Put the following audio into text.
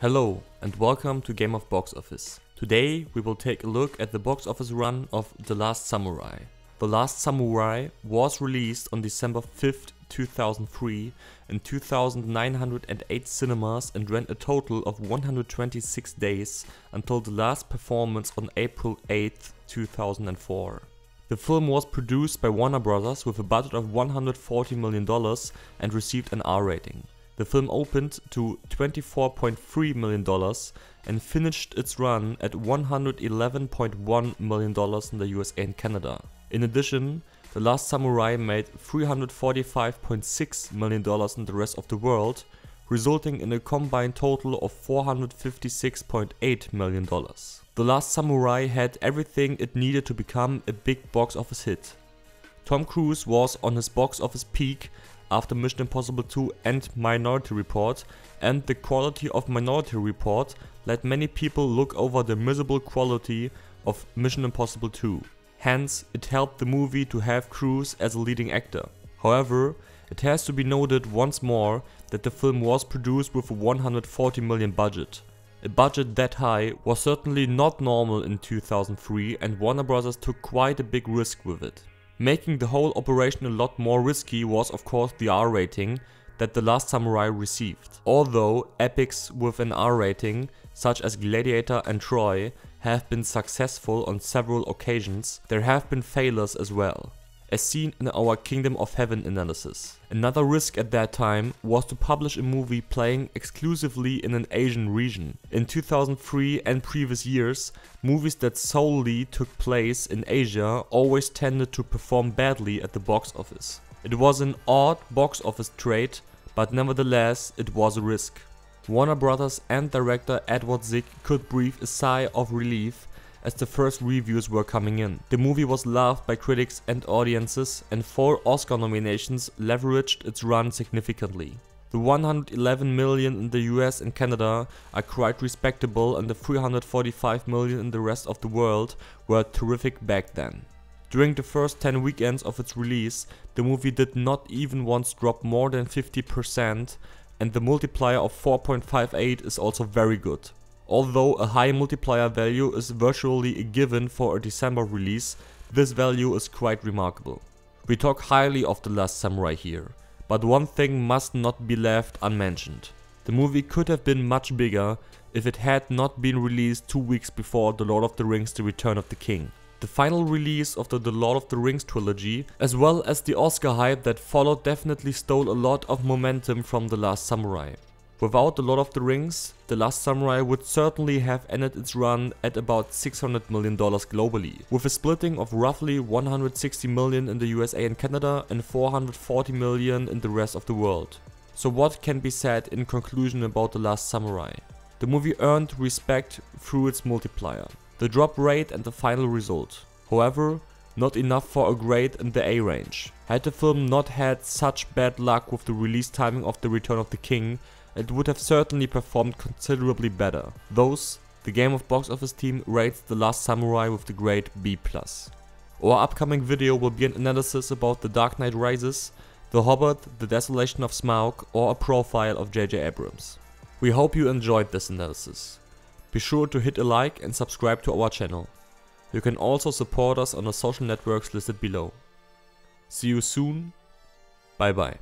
Hello and welcome to Game of Box Office. Today we will take a look at the box office run of The Last Samurai. The Last Samurai was released on December 5th, 2003 in 2,908 cinemas and ran a total of 126 days until the last performance on April 8th, 2004. The film was produced by Warner Bros. With a budget of $140 million and received an R rating. The film opened to $24.3 million and finished its run at $111.1 million in the USA and Canada. In addition, The Last Samurai made $345.6 million in the rest of the world, resulting in a combined total of $456.8 million. The Last Samurai had everything it needed to become a big box office hit. Tom Cruise was on his box office peak after Mission Impossible 2 and Minority Report, and the quality of Minority Report let many people look over the miserable quality of Mission Impossible 2. Hence, it helped the movie to have Cruise as a leading actor. However, it has to be noted once more that the film was produced with a $140 million budget. A budget that high was certainly not normal in 2003, and Warner Bros. Took quite a big risk with it. Making the whole operation a lot more risky was of course the R rating that The Last Samurai received. Although epics with an R rating, such as Gladiator and Troy, have been successful on several occasions, there have been failures as well, as seen in our Kingdom of Heaven analysis. Another risk at that time was to publish a movie playing exclusively in an Asian region. In 2003 and previous years, movies that solely took place in Asia always tended to perform badly at the box office. It was an odd box office trait, but nevertheless it was a risk. Warner Bros. And director Edward Zwick could breathe a sigh of relief as the first reviews were coming in. The movie was loved by critics and audiences, and 4 Oscar nominations leveraged its run significantly. The 111 million in the US and Canada are quite respectable, and the 345 million in the rest of the world were terrific back then. During the first 10 weekends of its release, the movie did not even once drop more than 50%, and the multiplier of 4.58 is also very good. Although a high multiplier value is virtually a given for a December release, this value is quite remarkable. We talk highly of The Last Samurai here, but one thing must not be left unmentioned. The movie could have been much bigger if it had not been released 2 weeks before The Lord of the Rings: The Return of the King. The final release of the Lord of the Rings trilogy, as well as the Oscar hype that followed, definitely stole a lot of momentum from The Last Samurai. Without The Lord of the Rings, The Last Samurai would certainly have ended its run at about $600 million globally, with a splitting of roughly $160 million in the USA and Canada and $440 million in the rest of the world. So what can be said in conclusion about The Last Samurai? The movie earned respect through its multiplier, the drop rate and the final result. However, not enough for a grade in the A range. Had the film not had such bad luck with the release timing of The Return of the King, it would have certainly performed considerably better. Thus, the Game of Box Office team rates The Last Samurai with the grade B+. Our upcoming video will be an analysis about The Dark Knight Rises, The Hobbit, The Desolation of Smaug, or a profile of JJ Abrams. We hope you enjoyed this analysis. Be sure to hit a like and subscribe to our channel. You can also support us on the social networks listed below. See you soon, bye bye.